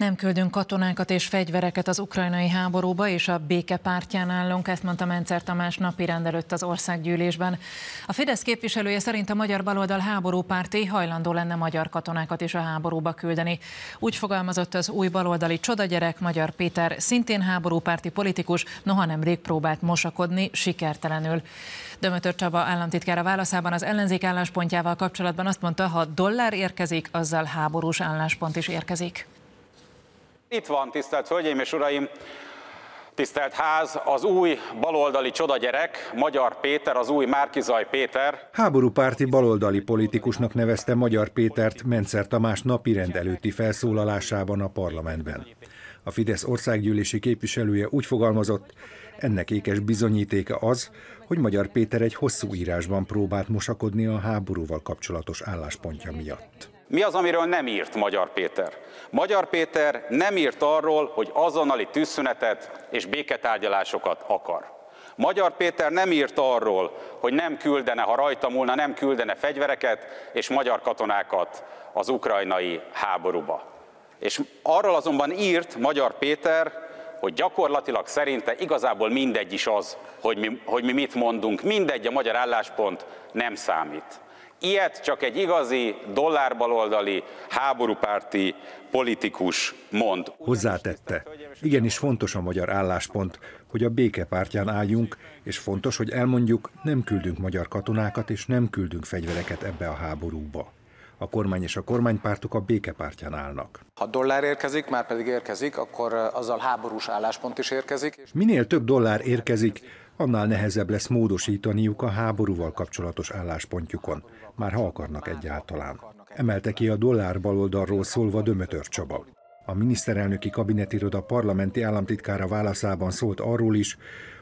Nem küldünk katonákat és fegyvereket az ukrajnai háborúba, és a béke pártján állunk, ezt mondta Menczer Tamás napirend előtt az Országgyűlésben. A Fidesz képviselője szerint a magyar baloldal háborúpárti hajlandó lenne magyar katonákat is a háborúba küldeni. Úgy fogalmazott az új baloldali csodagyerek, Magyar Péter, szintén háborúpárti politikus, noha nemrég próbált mosakodni, sikertelenül. Dömötör Csaba államtitkára válaszában az ellenzék álláspontjával kapcsolatban azt mondta, ha dollár érkezik, azzal háborús álláspont is érkezik. Itt van, tisztelt Hölgyeim és Uraim, tisztelt ház, az új baloldali csodagyerek, Magyar Péter, az új Márkizaj Péter. Háborúpárti baloldali politikusnak nevezte Magyar Pétert Menczer Tamás napirend előtti felszólalásában a parlamentben. A Fidesz országgyűlési képviselője úgy fogalmazott, ennek ékes bizonyítéka az, hogy Magyar Péter egy hosszú írásban próbált mosakodni a háborúval kapcsolatos álláspontja miatt. Mi az, amiről nem írt Magyar Péter? Magyar Péter nem írt arról, hogy azonnali tűzszünetet és béketárgyalásokat akar. Magyar Péter nem írt arról, hogy nem küldene, ha rajta múlna, nem küldene fegyvereket és magyar katonákat az ukrajnai háborúba. És arról azonban írt Magyar Péter, hogy gyakorlatilag szerinte igazából mindegy is az, hogy mi mit mondunk, mindegy, a magyar álláspont nem számít. Ilyet csak egy igazi, dollárbaloldali, háborúpárti politikus mond. Hozzátette, igenis fontos a magyar álláspont, hogy a békepártján álljunk, és fontos, hogy elmondjuk, nem küldünk magyar katonákat, és nem küldünk fegyvereket ebbe a háborúba. A kormány és a kormánypártok a békepártján állnak. Ha dollár érkezik, már pedig érkezik, akkor azzal háborús álláspont is érkezik. Minél több dollár érkezik, annál nehezebb lesz módosítaniuk a háborúval kapcsolatos álláspontjukon, már ha akarnak egyáltalán. Emelte ki a dollár baloldalról szólva Dömötör Csaba. A miniszterelnöki kabinetiroda parlamenti államtitkára válaszában szólt arról is,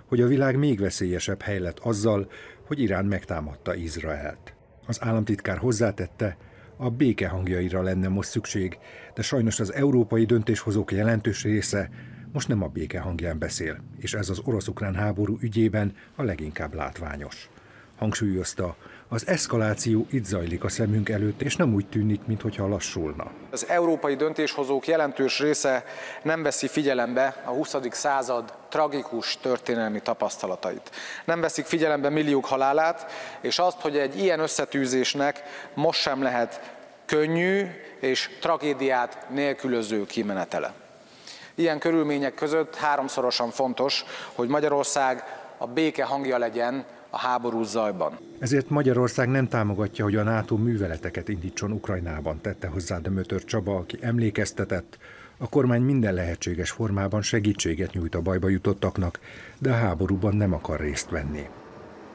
hogy a világ még veszélyesebb hely lett azzal, hogy Irán megtámadta Izraelt. Az államtitkár hozzátette, a béke hangjaira lenne most szükség, de sajnos az európai döntéshozók jelentős része most nem a béke hangján beszél, és ez az orosz-ukrán háború ügyében a leginkább látványos. Hangsúlyozta, az eszkaláció itt zajlik a szemünk előtt, és nem úgy tűnik, mintha lassulna. Az európai döntéshozók jelentős része nem veszi figyelembe a 20. század tragikus történelmi tapasztalatait. Nem veszik figyelembe milliók halálát, és azt, hogy egy ilyen összetűzésnek most sem lehet könnyű és tragédiát nélkülöző kimenetele. Ilyen körülmények között háromszorosan fontos, hogy Magyarország a béke hangja legyen a háború zajban. Ezért Magyarország nem támogatja, hogy a NATO műveleteket indítson Ukrajnában, tette hozzá Dömötör Csaba, aki emlékeztetett, a kormány minden lehetséges formában segítséget nyújt a bajba jutottaknak, de a háborúban nem akar részt venni.